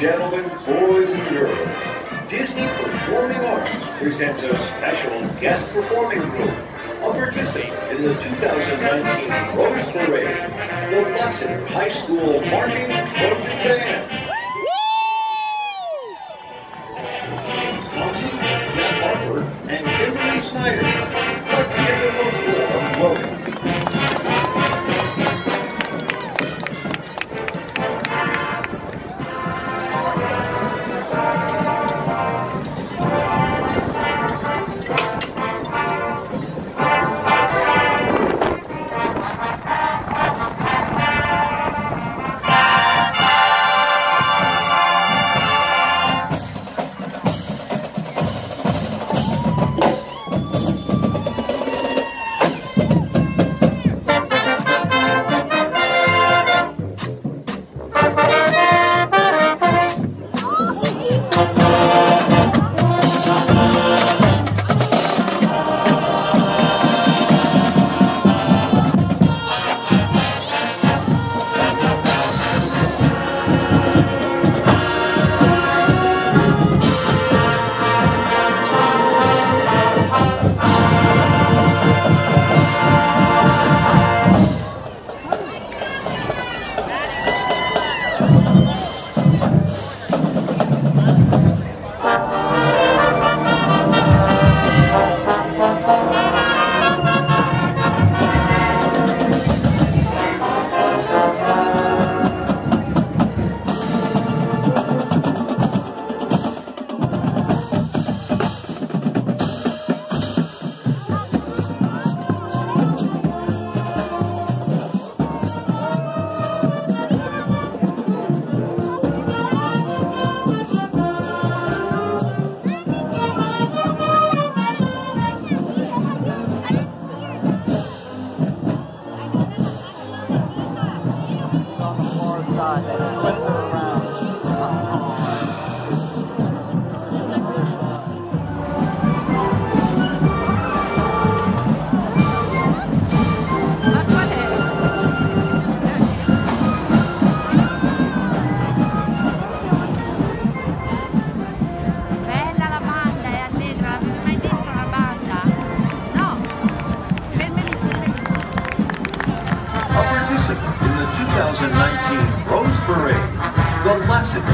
gentlemen, boys and girls, Disney Performing Arts presents a special guest performing group of participants in the 2019 Rose Parade, the Lassiter High School Marching Trojan Band.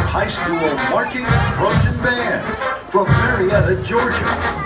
High School Marching Trojan Band from Marietta, Georgia.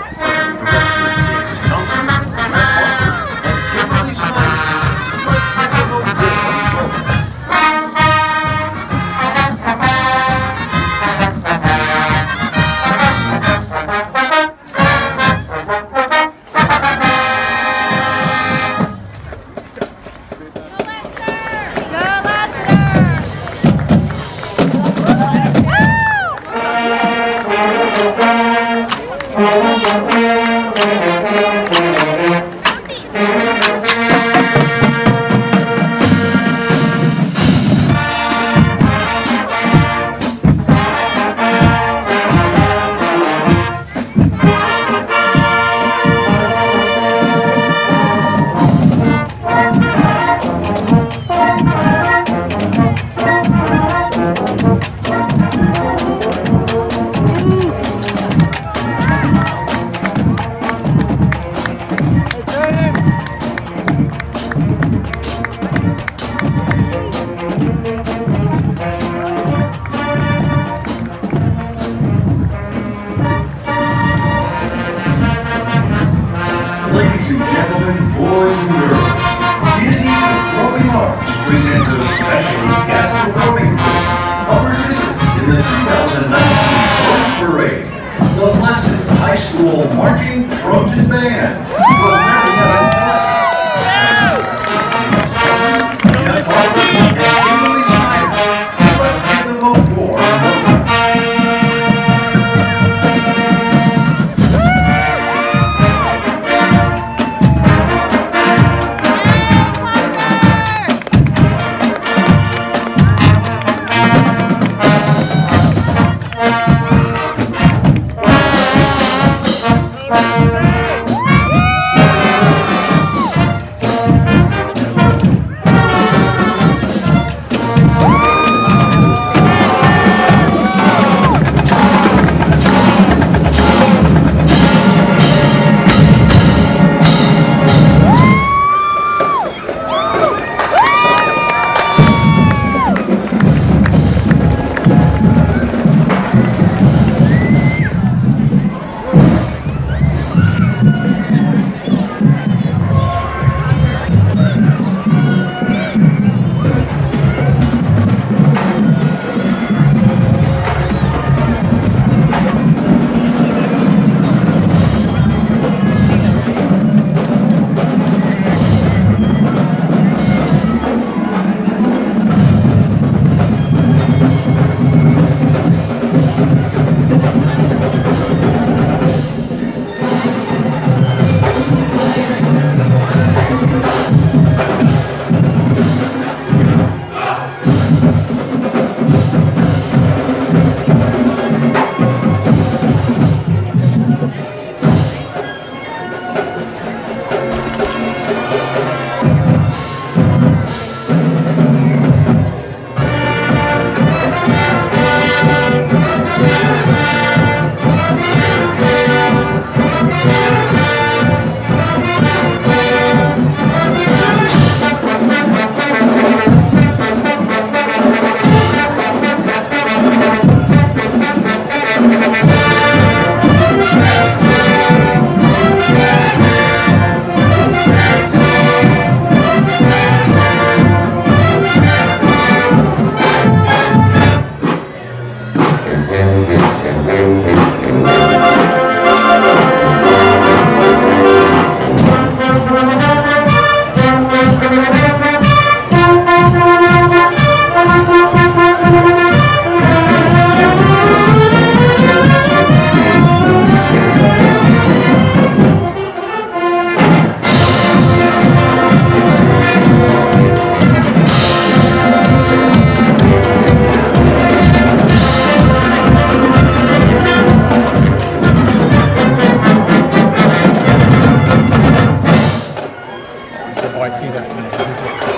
I see that.